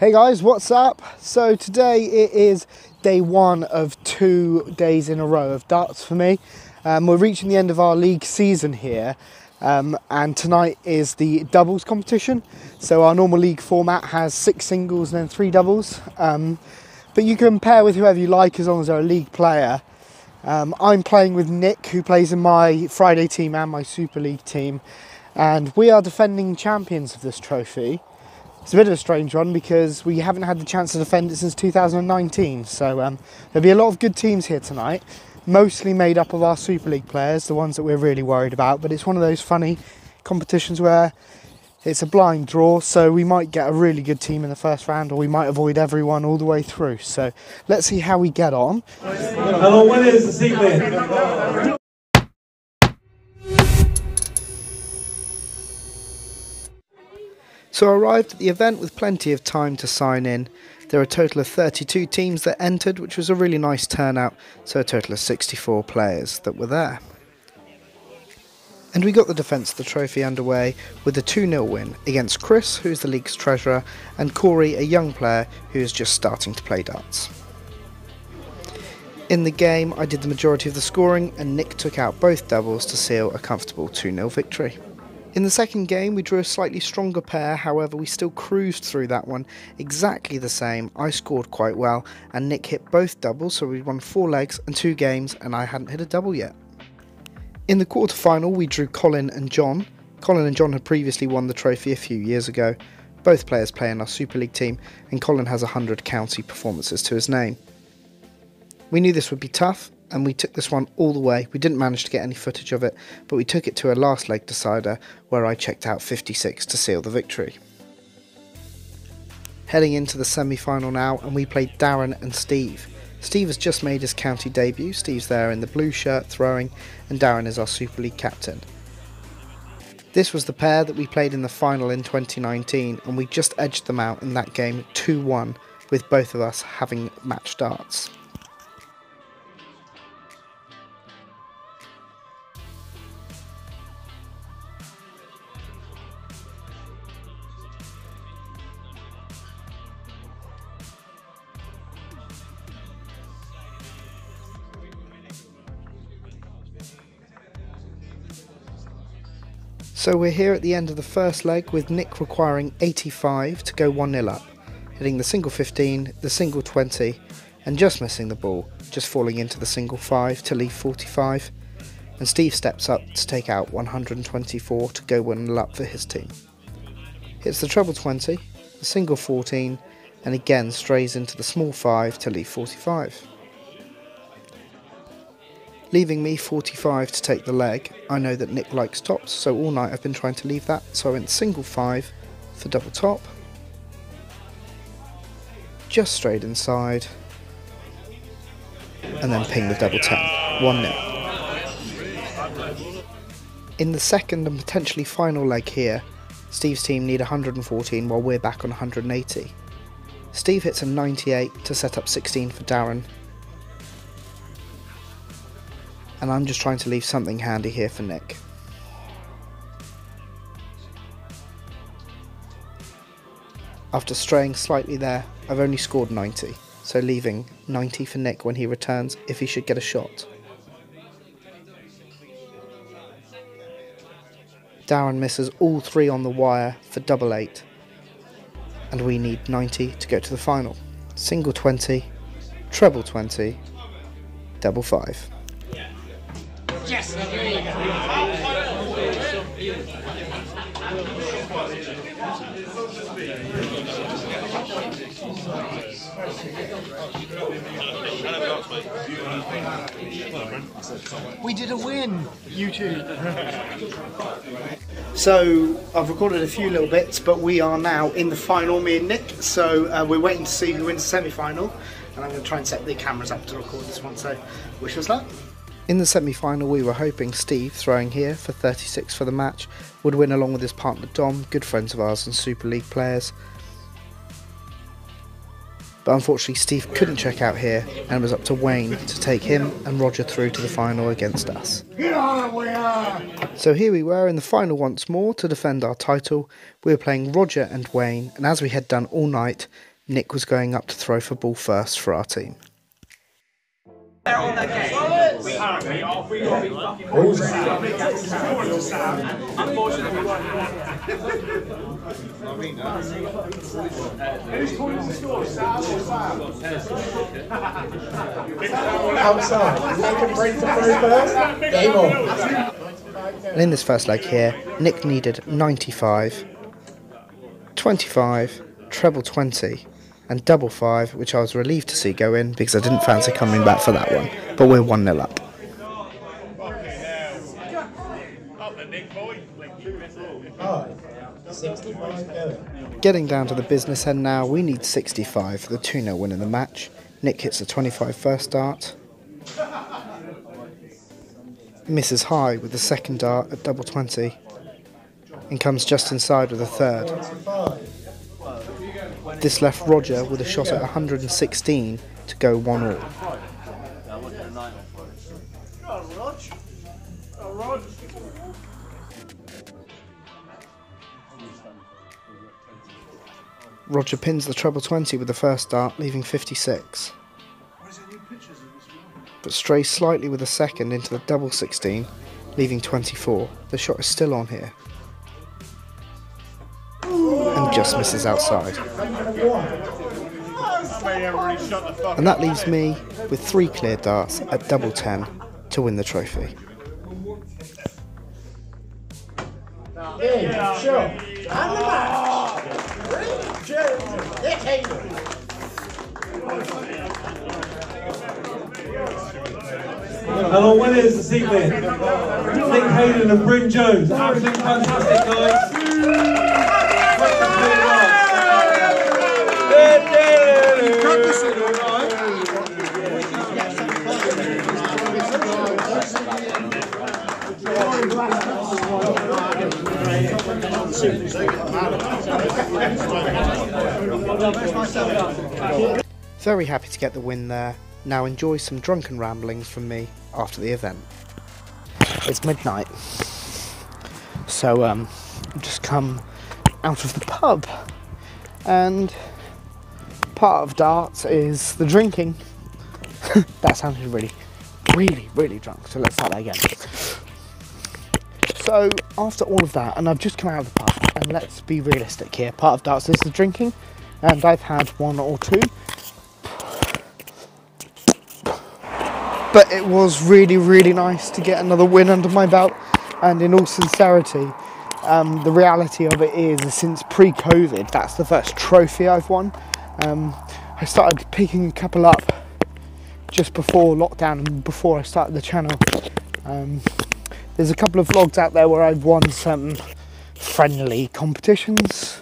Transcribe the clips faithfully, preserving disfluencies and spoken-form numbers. Hey guys, what's up? So today it is day one of two days in a row of darts for me. Um, we're reaching the end of our league season here, um, and tonight is the doubles competition. So our normal league format has six singles and then three doubles, um, but you can pair with whoever you like as long as they're a league player. Um, I'm playing with Nick, who plays in my Friday team and my Super League team, and we are defending champions of this trophy. It's a bit of a strange one because we haven't had the chance to defend it since two thousand nineteen, so um, there'll be a lot of good teams here tonight, mostly made up of our Super League players, the ones that we're really worried about, but it's one of those funny competitions where it's a blind draw, so we might get a really good team in the first round or we might avoid everyone all the way through, so let's see how we get on. Hello, what is the sequence? So I arrived at the event with plenty of time to sign in. There are a total of thirty-two teams that entered, which was a really nice turnout, so a total of sixty-four players that were there. And we got the defence of the trophy underway with a two nil win against Chris, who's the league's treasurer, and Corey, a young player who is just starting to play darts. In the game, I did the majority of the scoring and Nick took out both doubles to seal a comfortable two nil victory. In the second game we drew a slightly stronger pair, however we still cruised through that one, exactly the same. I scored quite well and Nick hit both doubles, so we won four legs and two games and I hadn't hit a double yet. In the quarter final we drew Colin and John. Colin and John had previously won the trophy a few years ago. Both players play in our Super League team and Colin has one hundred county performances to his name. We knew this would be tough and we took this one all the way. We didn't manage to get any footage of it, but we took it to a last leg decider where I checked out fifty-six to seal the victory. Heading into the semi-final now, and we played Darren and Steve. Steve has just made his county debut. Steve's there in the blue shirt throwing, and Darren is our Super League captain. This was the pair that we played in the final in twenty nineteen, and we just edged them out in that game two one, with both of us having match darts. So we're here at the end of the first leg with Nick requiring eighty-five to go one nil up, hitting the single fifteen, the single twenty and just missing the ball, just falling into the single five to leave forty-five, and Steve steps up to take out one hundred twenty-four to go one nil up for his team. Hits the treble twenty, the single fourteen and again strays into the small five to leave forty-five. Leaving me forty-five to take the leg. I know that Nick likes tops, so all night I've been trying to leave that, so I went single five for double top. Just straight inside. And then ping the double ten. one nil. In the second and potentially final leg here, Steve's team need one hundred fourteen while we're back on one hundred eighty. Steve hits a ninety-eight to set up sixteen for Darren. And I'm just trying to leave something handy here for Nick. After straying slightly there, I've only scored ninety, so leaving ninety for Nick when he returns if he should get a shot. Darren misses all three on the wire for double eight, and we need ninety to go to the final. Single twenty, treble twenty, double five. Yes! We did a win, you two. So I've recorded a few little bits, but we are now in the final, me and Nick. So uh, we're waiting to see who wins the semi-final, and I'm going to try and set the cameras up to record this one. So wish us luck. In the semi-final we were hoping Steve, throwing here for thirty-six for the match, would win along with his partner Dom, good friends of ours and Super League players. But unfortunately Steve couldn't check out here and it was up to Wayne to take him and Roger through to the final against us. So here we were in the final once more to defend our title. We were playing Roger and Wayne, and as we had done all night, Nick was going up to throw for ball first for our team. They're on their game. We are, we are, we are, we are. Who's calling the score, Sam or Sam? Come Sam, make a break to throw first, game on. And in this first leg here, Nick needed ninety-five, twenty-five, treble twenty and double five, which I was relieved to see go in because I didn't fancy coming back for that one. But we're one nil up. Getting down to the business end now, we need sixty-five for the two nil win in the match. Nick hits the twenty-five first dart, misses high with the second dart at double twenty, and comes just inside with the third. This left Roger with a shot at one hundred and sixteen to go one all. Roger pins the treble twenty with the first dart, leaving fifty-six. But strays slightly with the second into the double sixteen, leaving twenty-four. The shot is still on here. And just misses outside. And that leaves me with three clear darts at double ten to win the trophy. Yeah, sure. And the match. Bryn Jones, Nick Hayden. And our winners this evening, Nick Hayden and Bryn Jones. Absolutely fantastic, guys. Very happy to get the win there. Now enjoy some drunken ramblings from me after the event. It's midnight, so um, I've just come out of the pub, and part of darts is the drinking. That sounded really, really, really drunk, so let's start that again. So after all of that, and I've just come out of the pub, and let's be realistic here, part of darts is the drinking, and I've had one or two, but it was really, really nice to get another win under my belt. And in all sincerity, um, the reality of it is, since pre-COVID, that's the first trophy I've won. Um, I started picking a couple up just before lockdown and before I started the channel. Um, There's a couple of vlogs out there where I've won some friendly competitions.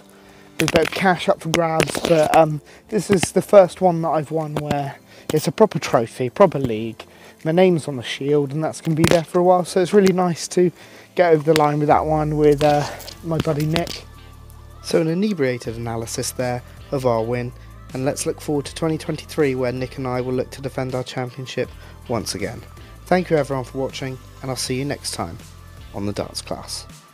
There's a bit of cash up for grabs, but um, this is the first one that I've won where it's a proper trophy, proper league. My name's on the shield, and that's going to be there for a while, so it's really nice to get over the line with that one with uh, my buddy Nick. So an inebriated analysis there of our win, and let's look forward to twenty twenty-three where Nick and I will look to defend our championship once again. Thank you everyone for watching, and I'll see you next time on the Darts Class.